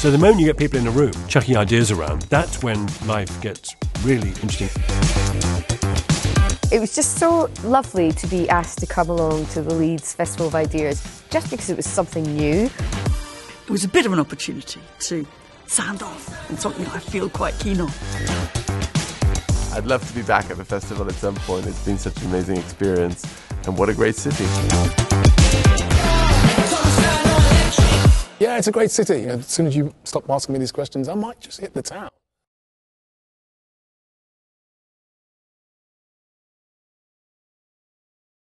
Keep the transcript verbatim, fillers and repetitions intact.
So the moment you get people in a room chucking ideas around, that's when life gets really interesting. It was just so lovely to be asked to come along to the Leeds Festival of Ideas, just because it was something new. It was a bit of an opportunity to sound off, and something I feel quite keen on. I'd love to be back at the festival at some point. It's been such an amazing experience, and what a great city. Yeah, it's a great city. As soon as you stop asking me these questions, I might just hit the town.